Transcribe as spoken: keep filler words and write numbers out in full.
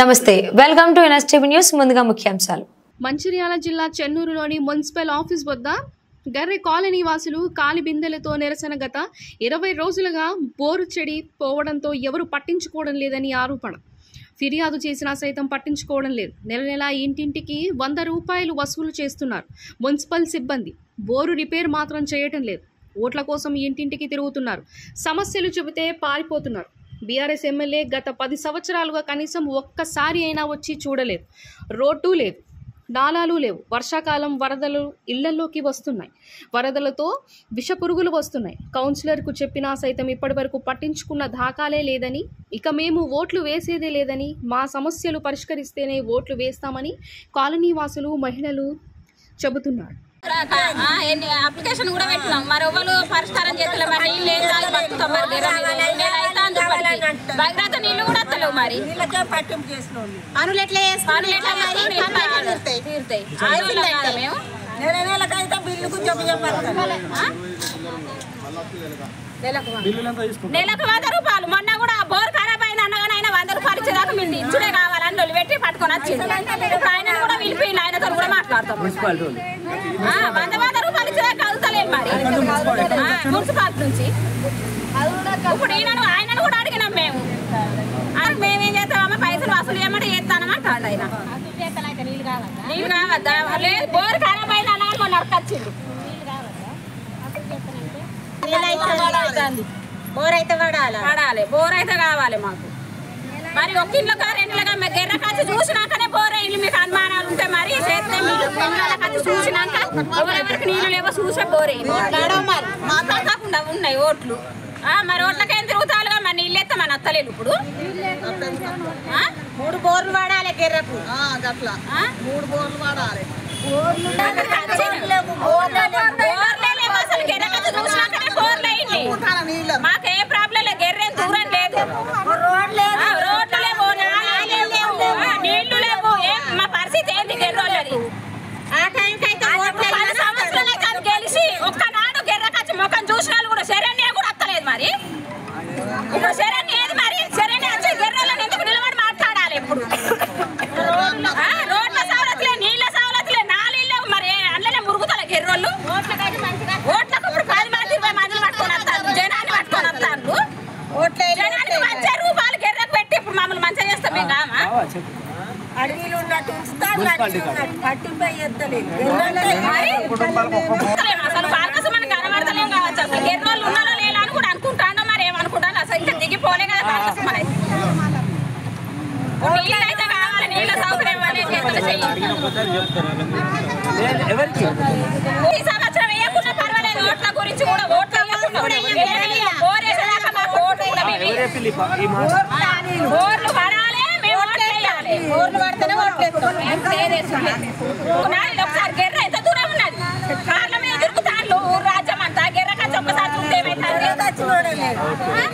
నమస్తే welcome to NSTV news. ముందుగా ముఖ్యాంశాలు. మంచిర్యాల జిల్లా చెన్నూరులోని మున్సిపల్ ఆఫీస్ వద్ద గర్రె కాలనీ వాసులు కాలిబిందెలతో నిరసన. గత ఇరవై రోజులుగా బోరు చెడిపోవడంతో ఎవరు పట్టించుకోవడం లేదని ఆరోపణ. ఫిర్యాదు చేసినా సైతం పట్టించుకోవడం లేదు. నెల నెలా ఇంటింటికి వంద రూపాయలు వసూలు చేస్తున్నారు మున్సిపల్ సిబ్బంది. బోరు రిపేర్ మాత్రం చేయటం లేదు. ఓట్ల కోసం ఇంటింటికి తిరుగుతున్నారు. సమస్యలు చెబితే పారిపోతున్నారు. బీఆర్ఎస్ ఎమ్మెల్యే గత పది సంవత్సరాలుగా కనీసం ఒక్కసారి అయినా వచ్చి చూడలేదు. రోడ్డు లేదు, నాలాలు లేవు. వర్షాకాలం వరదలు ఇళ్లలోకి వస్తున్నాయి. వరదలతో విష పురుగులు వస్తున్నాయి. కౌన్సిలర్కు చెప్పినా సైతం ఇప్పటి వరకు పట్టించుకున్న దాఖలే లేదని, ఇక మేము ఓట్లు వేసేదే లేదని, మా సమస్యలు పరిష్కరిస్తేనే ఓట్లు వేస్తామని కాలనీ వాసులు మహిళలు చెబుతున్నారు. అప్లికేషన్ కూడా పెట్టినాం, మరి ఎవరు పరిష్కారం చేస్తలేరు. మరి నీళ్ళు ఏం తాగి బతుకుతాం? మరి నీళ్ళు అయితే అందుబాటులో భగీరథ నీళ్ళు కూడా వస్తలేవు. మరి పనులు ఎట్లా తీరుతాయి? మేము నెలకు వంద రూపాయలు. మొన్న కూడా బోర్ ఖరాబ్ అయింది అన్నగానే ఆయన వంద రూపాయలు ఇచ్చేదాకా మింది ఇచ్చుడే కావాలని నొలి పెట్టి పట్టుకొని వచ్చింది. ఇప్పుడు ఆయన కూడా వెళ్ళిపోయి ఆయనతో కూడా మాట్లాడతాం. వంద వంద రూపాయలు ఇచ్చేదాకా కలుగుతలేదు. మరి మున్సిపాలిటీ నుంచి ఇప్పుడు ఈయనను ఆయనను కూడా అడిగినాం. మేము మేమేం చేస్తామమ్మా, పైసలు వసూలు ఏమంటే చేస్తానమంటాడు ఆయన. నీళ్ళు కావద్దా? లేదు, బోర్ ఖరాబ్ అయింది అన్నగానే మొన్న వచ్చింది. బోర్ అయితే కావాలి మాకు. మరి ఒక ఇంట్లోగా రెంట్లుగా గెర్ర ఖర్చు చూసినాకనే బోరే ఇల్లు. మీకు అనుమానాలు ఉంటే మరి చేస్తే ఖర్చు చూసినాక ఎవరెవరికి నీళ్ళు లేవో చూసే బోరే కాకుండా ఉన్నాయి ఓట్లు. మరి ఓట్లకేం తిరుగుతాలుగా? మరి నీళ్ళు ఎత్తా మన అత్తలేదు. ఇప్పుడు మూడు బోర్లు వాడాలి గెర్రకు. అట్లా మూడు బోర్లు వాడాలి. మాకే ప్రాబ్లం లేదు. గెర్రెం దూరం లేదు, రోడ్లు లేవు, నీళ్లు లేవు. మా పరిస్థితి ఏంటి? గెర్రోళ్ళది గెలిచి ఒక్కనాడు గెర్ర కచ్చి ముఖం చూసిన వాళ్ళు కూడా శరణ్య కూడా వస్తలేదు. మరి ఇప్పుడు శరణ్య ఏది? మరి శరణ్య వచ్చి గెర్రోళ్ళని ఎందుకు నిలబడి మాట్లాడాలి? ఇప్పుడు రోడ్ల సౌలతులే, నీళ్ల సౌలతులే, నాలుగు లేవు. మరి అందులోనే మురుగుతలే గెర్రోళ్ళు. ఓట్లకు ఇప్పుడు పది మంది ఇరవై మందిని పట్టుకొని వస్తారు, జనాన్ని పట్టుకొని వస్తారు. జనానికి మంచి రూపాయలు గెర్రకు పెట్టి ఇప్పుడు మమ్మల్ని మంచిగా చేస్తాం. మేము కామా? అడవిలో ఉన్నట్టు అసలు పాలకసం మనకు కనబడతలేం కావచ్చు. అసలు గెర్రోళ్ళు ఉన్నారో లేదా అని కూడా అనుకుంటానో మరి ఏమనుకుంటాను. అసలు ఇంకా దిగిపోలే కదా పాలకసం అనేది. నీళ్ళు అయితే కావాలి, నీళ్ళ సౌకర్యం అనేది చేతులు చెయ్యి. ఈ సంవత్సరం వేయకుండా పర్వాలేదు. ఓట్ల గురించి కూడా ఓట్ల ఓట్లు పడాలి. మేము ఓట్లు వేయాలి. ఓట్లు పడితేనే ఓట్లు వేస్తున్నాం. ఒకసారి గెర్ర అయితే దూరం ఉన్నది. కారణం ఎదురుతాను ఊరు రాజ్యం అంతా గెర్ర కచ్చి ఒక్కసారి చూస్తే ఏమైతుంది?